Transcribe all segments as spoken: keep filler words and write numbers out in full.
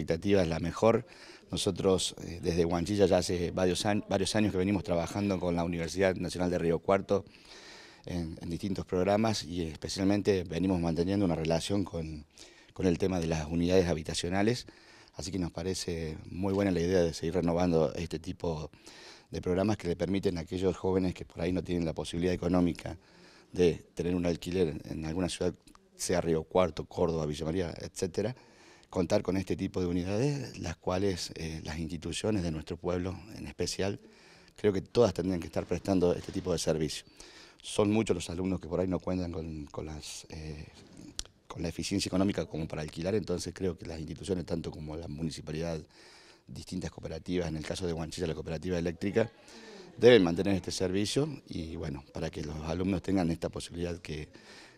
expectativa es la mejor. Nosotros desde Huanchilla ya hace varios, años, varios años que venimos trabajando con la Universidad Nacional de Río Cuarto en, en distintos programas, y especialmente venimos manteniendo una relación con, con el tema de las unidades habitacionales, así que nos parece muy buena la idea de seguir renovando este tipo de programas que le permiten a aquellos jóvenes que por ahí no tienen la posibilidad económica de tener un alquiler en alguna ciudad, sea Río Cuarto, Córdoba, Villa María, etcétera, contar con este tipo de unidades, las cuales eh, las instituciones de nuestro pueblo en especial, creo que todas tendrían que estar prestando este tipo de servicio. Son muchos los alumnos que por ahí no cuentan con, con, las, eh, con la eficiencia económica como para alquilar, entonces creo que las instituciones, tanto como la municipalidad, distintas cooperativas, en el caso de Huanchilla la cooperativa eléctrica, deben mantener este servicio, y bueno, para que los alumnos tengan esta posibilidad, que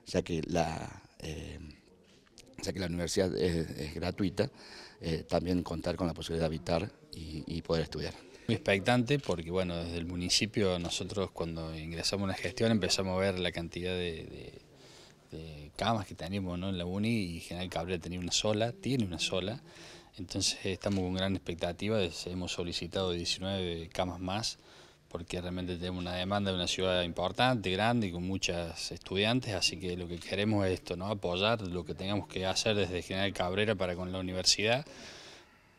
ya que la... Eh, ya que la universidad es, es gratuita, eh, también contar con la posibilidad de habitar y, y poder estudiar. Muy expectante porque, bueno, desde el municipio nosotros cuando ingresamos a una gestión empezamos a ver la cantidad de, de, de camas que tenemos, ¿no?, en la uni, y General Cabrera tenía una sola, tiene una sola, entonces estamos con gran expectativa, hemos solicitado diecinueve camas más, porque realmente tenemos una demanda de una ciudad importante, grande y con muchos estudiantes, así que lo que queremos es esto, ¿no?, apoyar lo que tengamos que hacer desde General Cabrera para con la universidad.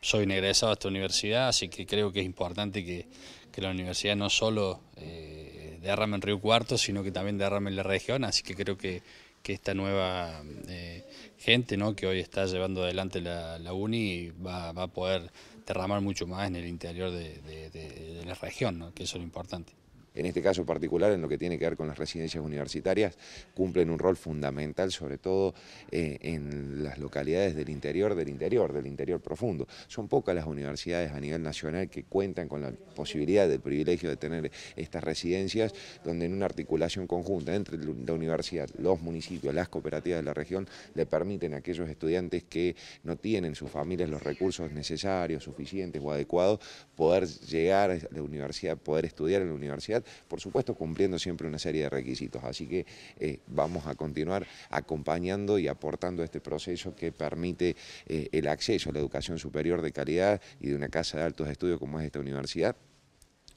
Soy un egresado de esta universidad, así que creo que es importante que, que la universidad no solo eh, derrame en Río Cuarto, sino que también derrame en la región, así que creo que, que esta nueva eh, gente, ¿no?, que hoy está llevando adelante la, la uni va, va a poder derramar mucho más en el interior de, de, de, de la región, ¿no?, que eso es lo importante. En este caso particular, en lo que tiene que ver con las residencias universitarias, cumplen un rol fundamental, sobre todo eh, en las localidades del interior, del interior, del interior profundo. Son pocas las universidades a nivel nacional que cuentan con la posibilidad, del privilegio de tener estas residencias, donde en una articulación conjunta entre la universidad, los municipios, las cooperativas de la región, le permiten a aquellos estudiantes que no tienen sus familias los recursos necesarios, suficientes o adecuados, poder llegar a la universidad, poder estudiar en la universidad, por supuesto cumpliendo siempre una serie de requisitos, así que eh, vamos a continuar acompañando y aportando este proceso que permite eh, el acceso a la educación superior de calidad y de una casa de altos estudios como es esta universidad,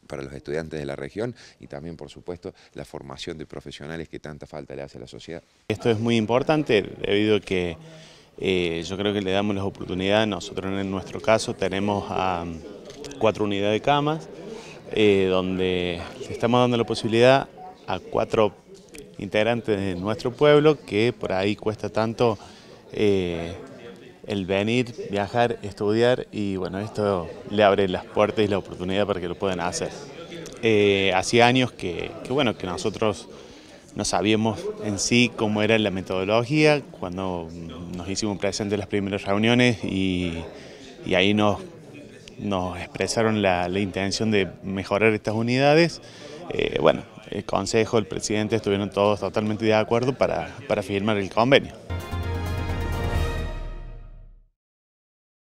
para los estudiantes de la región, y también por supuesto la formación de profesionales que tanta falta le hace a la sociedad. Esto es muy importante debido a que eh, yo creo que le damos las oportunidades. Nosotros en nuestro caso tenemos a cuatro unidades de camas, Eh, donde estamos dando la posibilidad a cuatro integrantes de nuestro pueblo que por ahí cuesta tanto eh, el venir, viajar, estudiar, y bueno, esto le abre las puertas y la oportunidad para que lo puedan hacer. Eh, hace años que, que, bueno, que nosotros no sabíamos en sí cómo era la metodología, cuando nos hicimos presentes en las primeras reuniones y, y ahí nos... nos expresaron la, la intención de mejorar estas unidades. Eh, bueno, el consejo, el presidente, estuvieron todos totalmente de acuerdo para, para firmar el convenio.